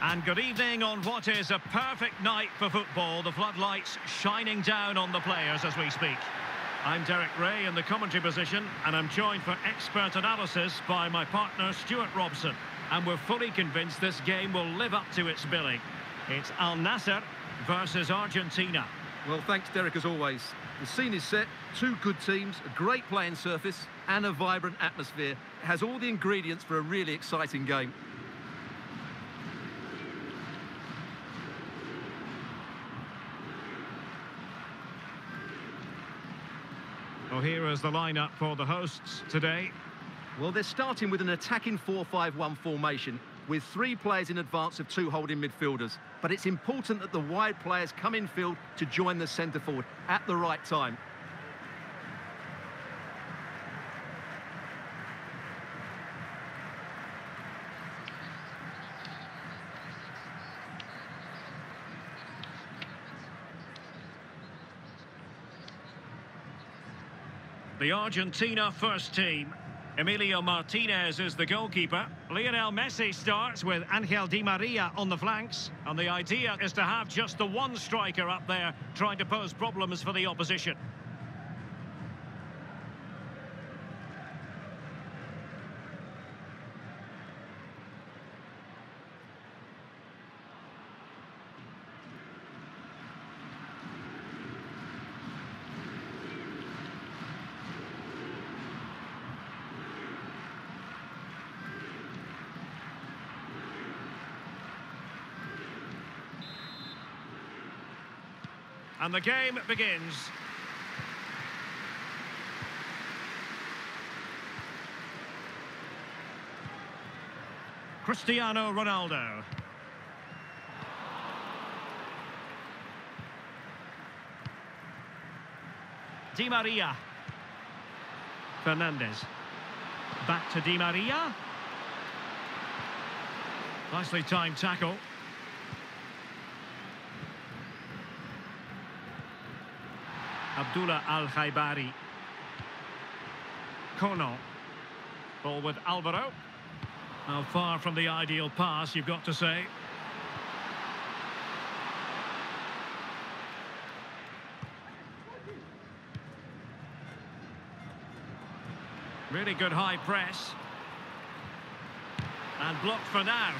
And good evening on what is a perfect night for football. The floodlights shining down on the players as we speak. I'm Derek Ray in the commentary position, and I'm joined for expert analysis by my partner Stuart Robson. And we're fully convinced this game will live up to its billing. It's Al Nassr versus Argentina. Well, thanks, Derek, as always. The scene is set, two good teams, a great playing surface and a vibrant atmosphere. It has all the ingredients for a really exciting game. Well, here is the lineup for the hosts today. Well, they're starting with an attacking 4-5-1 formation with three players in advance of two holding midfielders. But it's important that the wide players come infield to join the centre forward at the right time. The Argentina first team. Emiliano Martinez is the goalkeeper. Lionel Messi starts with Angel Di Maria on the flanks. And the idea is to have just the one striker up there trying to pose problems for the opposition. And the game begins. Cristiano Ronaldo. Di Maria. Fernandez. Back to Di Maria. Nicely timed tackle. Dula Al-Khaibari. Kono. Ball with Alvaro. Now far from the ideal pass, you've got to say. Really good high press. And blocked for now.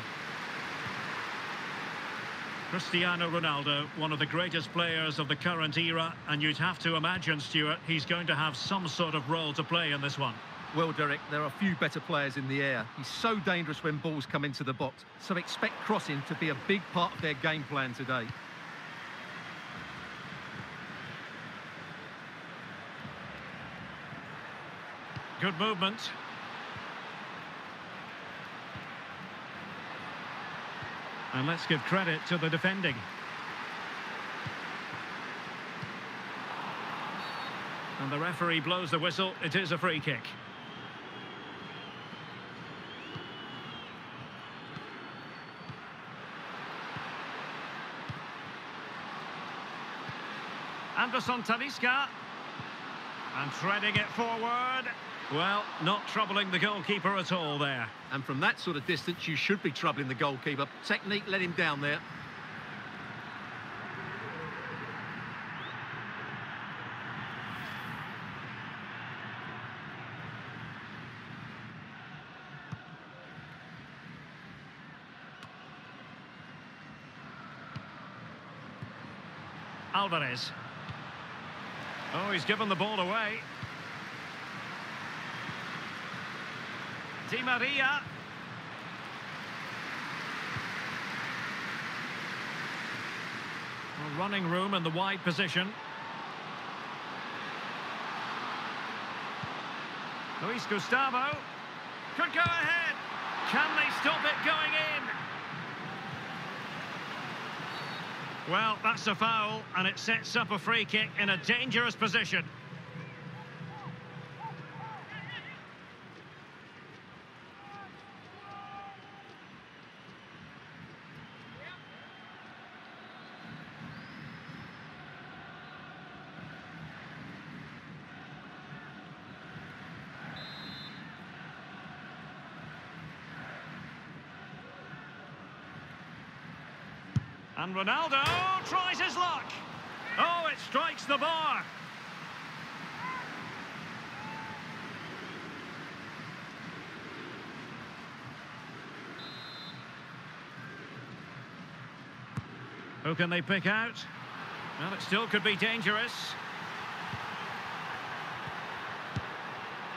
Cristiano Ronaldo, one of the greatest players of the current era, and you'd have to imagine, Stuart, he's going to have some sort of role to play in this one. Well, Derek, there are few better players in the air. He's so dangerous when balls come into the box, so expect crossing to be a big part of their game plan today. Good movement. And let's give credit to the defending. And the referee blows the whistle. It is a free kick. Anderson Talisca. And threading it forward. Well, not troubling the goalkeeper at all there. And from that sort of distance, you should be troubling the goalkeeper. Technique let him down there. Alvarez. Oh, he's given the ball away. Di Maria. Well, running room in the wide position. Luis Gustavo could go ahead. Can they stop it going in? Well, that's a foul, and it sets up a free kick in a dangerous position. And Ronaldo tries his luck. Oh, it strikes the bar. Who can they pick out? Well, it still could be dangerous.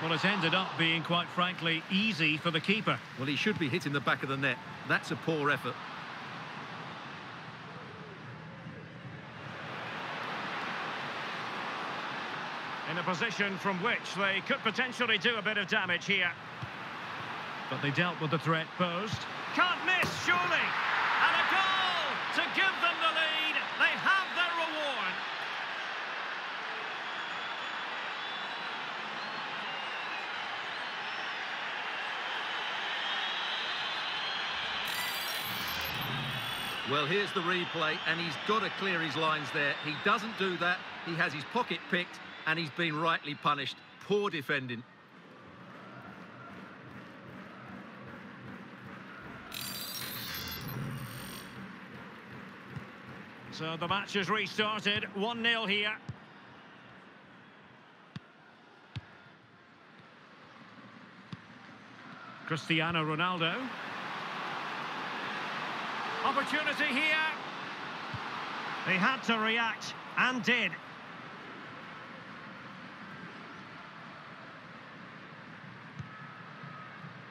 Well, it's ended up being, quite frankly, easy for the keeper. Well, he should be hitting the back of the net. That's a poor effort. In a position from which they could potentially do a bit of damage here. But they dealt with the threat posed. Can't miss, surely! And a goal to give them the lead. They have their reward. Well, here's the replay, and he's got to clear his lines there. He doesn't do that. He has his pocket picked, and he's been rightly punished. Poor defending. So the match has restarted. 1-0 here. Cristiano Ronaldo. Opportunity here. They had to react, and did.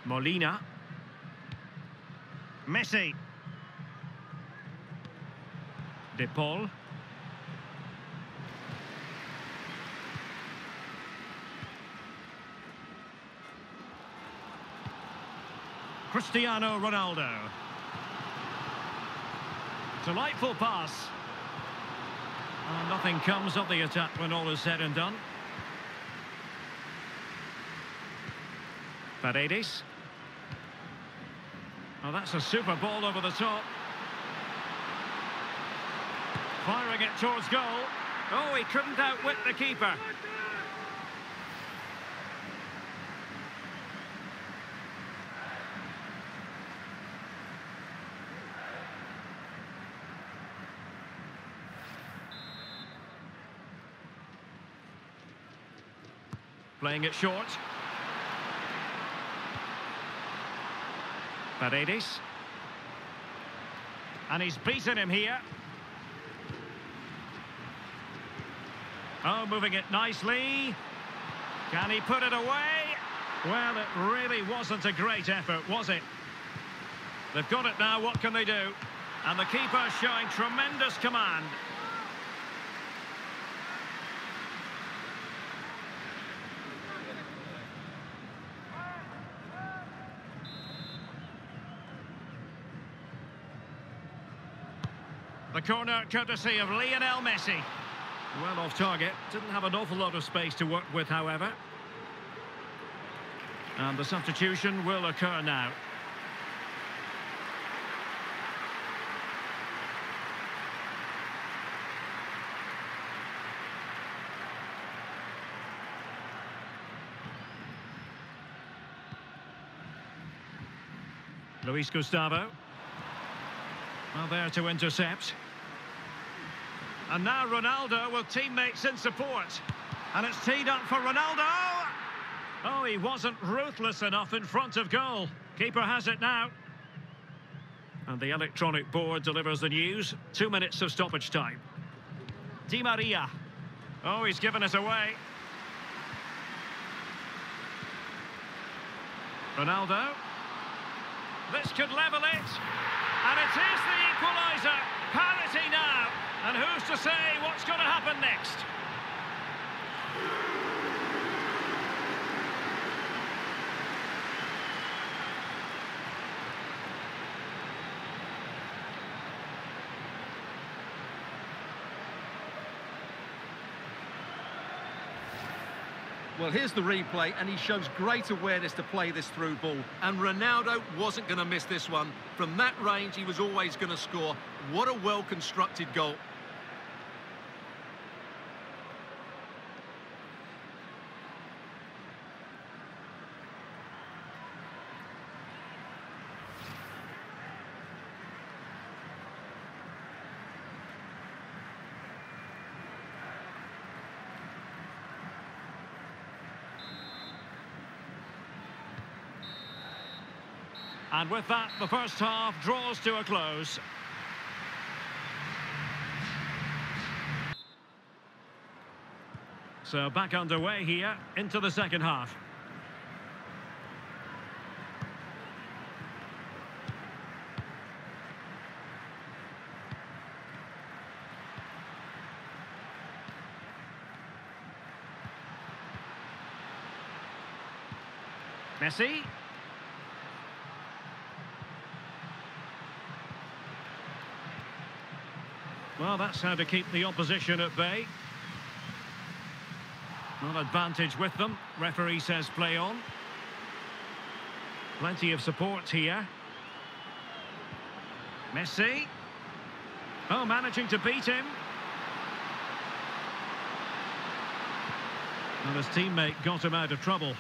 Molina. Messi. De Paul. Cristiano Ronaldo. Delightful pass. And nothing comes of the attack when all is said and done. Paredes. Oh, that's a super ball over the top. Firing it towards goal. Oh, he couldn't outwit the keeper. Playing it short. Paredes. And he's beaten him here. Oh, moving it nicely. Can he put it away? Well, it really wasn't a great effort, was it? They've got it now. What can they do? And the keeper showing tremendous command. The corner courtesy of Lionel Messi. Well off target. Didn't have an awful lot of space to work with, however. And the substitution will occur now. Luis Gustavo. Well, there to intercept. And now Ronaldo with teammates in support. And it's teed up for Ronaldo. Oh, he wasn't ruthless enough in front of goal. Keeper has it now. And the electronic board delivers the news. 2 minutes of stoppage time. Di Maria. Oh, he's given it away. Ronaldo. This could level it. And it is the equaliser. Parity now. And who's to say what's going to happen next? Well, here's the replay, and he shows great awareness to play this through ball. And Ronaldo wasn't going to miss this one. From that range, he was always going to score. What a well-constructed goal. And with that, the first half draws to a close. So back underway here into the second half. Messi. Well, that's how to keep the opposition at bay. Not advantage with them. Referee says play on. Plenty of support here. Messi. Oh, managing to beat him. And his teammate got him out of trouble.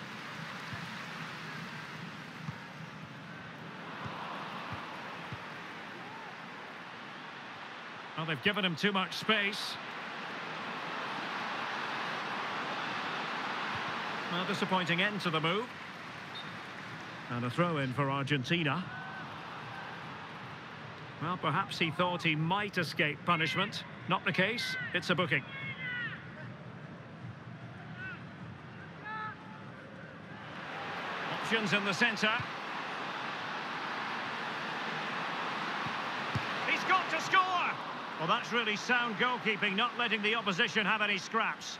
Well, they've given him too much space. A disappointing end to the move. And a throw-in for Argentina. Well, perhaps he thought he might escape punishment. Not the case. It's a booking. Options in the centre. He's got to score! Well, that's really sound goalkeeping, not letting the opposition have any scraps.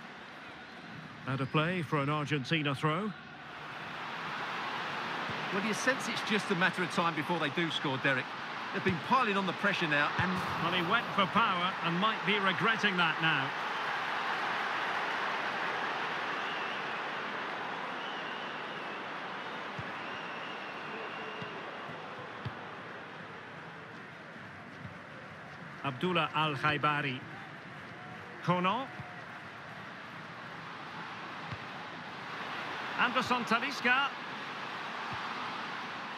Out of play for an Argentina throw. Well, you sense it's just a matter of time before they do score, Derek. They've been piling on the pressure now, and... Well, he went for power and might be regretting that now. Dula Al-Haybary. Kono. Anderson Talisca.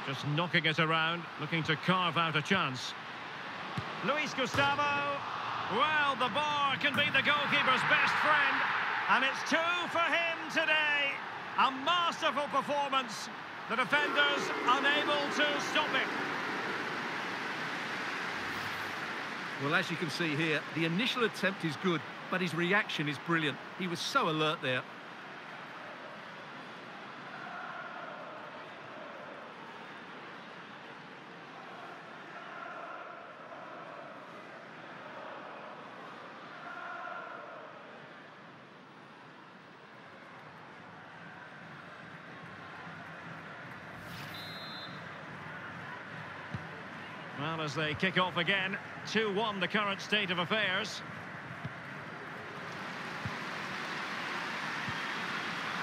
Just knocking it around, looking to carve out a chance. Luis Gustavo. Well, the bar can be the goalkeeper's best friend. And it's two for him today. A masterful performance. The defenders unable to stop it. Well, as you can see here, the initial attempt is good, but his reaction is brilliant. He was so alert there. Well, as they kick off again, 2-1 the current state of affairs.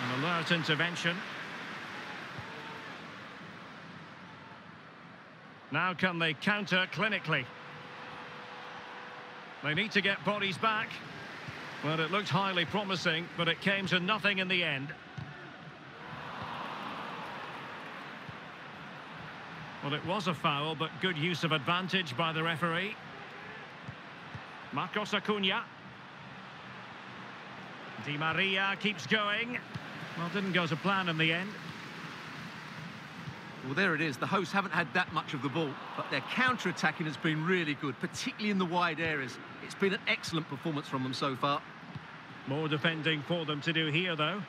An alert intervention. Now can they counter clinically? They need to get bodies back. Well, it looked highly promising, but it came to nothing in the end. Well, it was a foul, but good use of advantage by the referee. Marcos Acuna. Di Maria keeps going. Well, didn't go to plan in the end. Well, there it is. The hosts haven't had that much of the ball, but their counter-attacking has been really good, particularly in the wide areas. It's been an excellent performance from them so far. More defending for them to do here, though.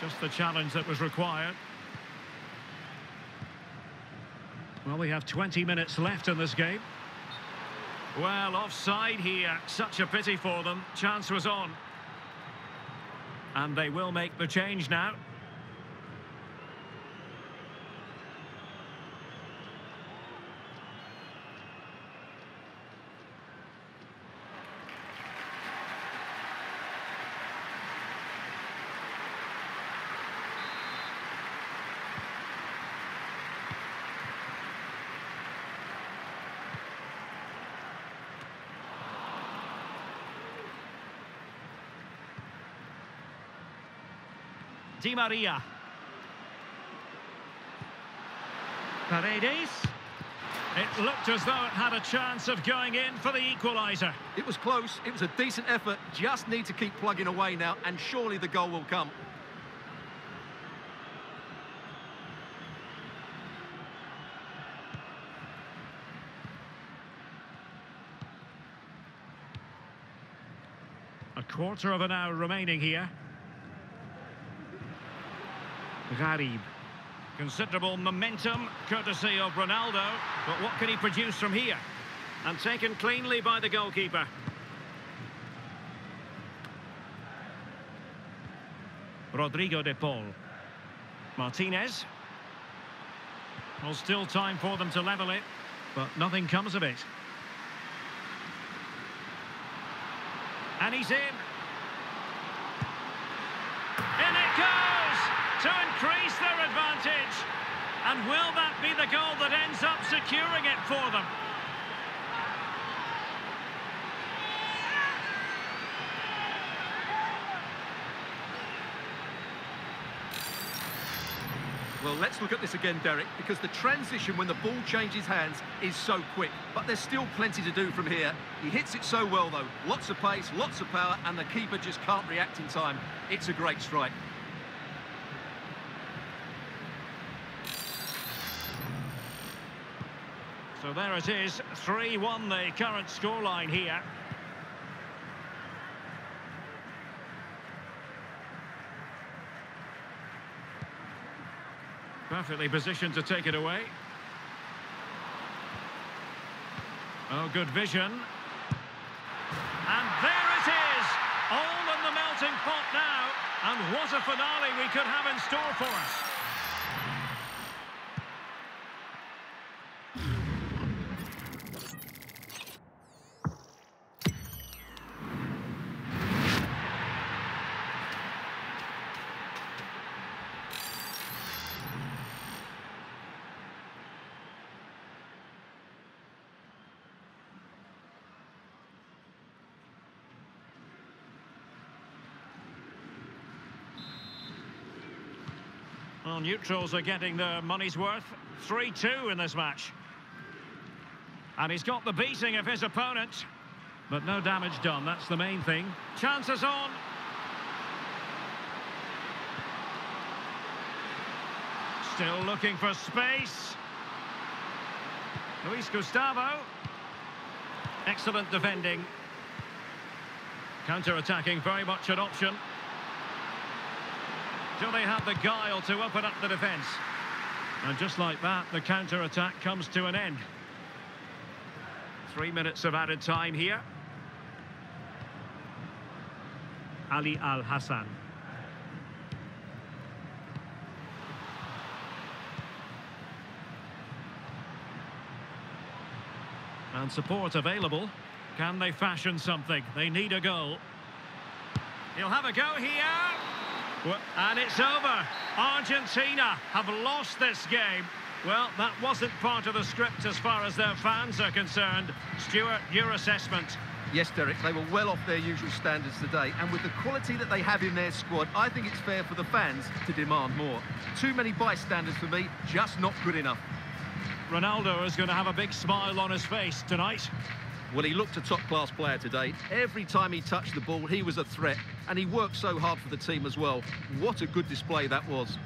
Just the challenge that was required. Well, we have 20 minutes left in this game. Well, offside here. Such a pity for them. Chance was on. And they will make the change now. Di Maria. Paredes. It looked as though it had a chance of going in for the equaliser. It was close. It was a decent effort. Just need to keep plugging away now, and surely the goal will come. A quarter of an hour remaining here. Gharib. Considerable momentum, courtesy of Ronaldo. But what can he produce from here? And taken cleanly by the goalkeeper. Rodrigo de Paul. Martinez. Well, still time for them to level it, but nothing comes of it. And he's in. In it goes to increase their advantage. And will that be the goal that ends up securing it for them? Well, let's look at this again, Derek, because the transition when the ball changes hands is so quick. But there's still plenty to do from here. He hits it so well, though. Lots of pace, lots of power, and the keeper just can't react in time. It's a great strike. So there it is, 3-1, the current scoreline here. Perfectly positioned to take it away. Oh, good vision. And there it is! All in the melting pot now. And what a finale we could have in store for us. Well, neutrals are getting their money's worth. 3-2 in this match. And he's got the beating of his opponent. But no damage done, that's the main thing. Chances on. Still looking for space. Luis Gustavo. Excellent defending. Counter-attacking, very much an option. Do they have the guile to open up the defence? And just like that, the counter-attack comes to an end. 3 minutes of added time here. Ali Al Hassan. And support available. Can they fashion something? They need a goal. He'll have a go here. Well, and it's over. Argentina have lost this game. Well, that wasn't part of the script as far as their fans are concerned. Stuart, your assessment? Yes, Derek, they were well off their usual standards today. And with the quality that they have in their squad, I think it's fair for the fans to demand more. Too many bystanders for me, just not good enough. Ronaldo is going to have a big smile on his face tonight. Well, he looked a top-class player today. Every time he touched the ball, he was a threat. And he worked so hard for the team as well. What a good display that was.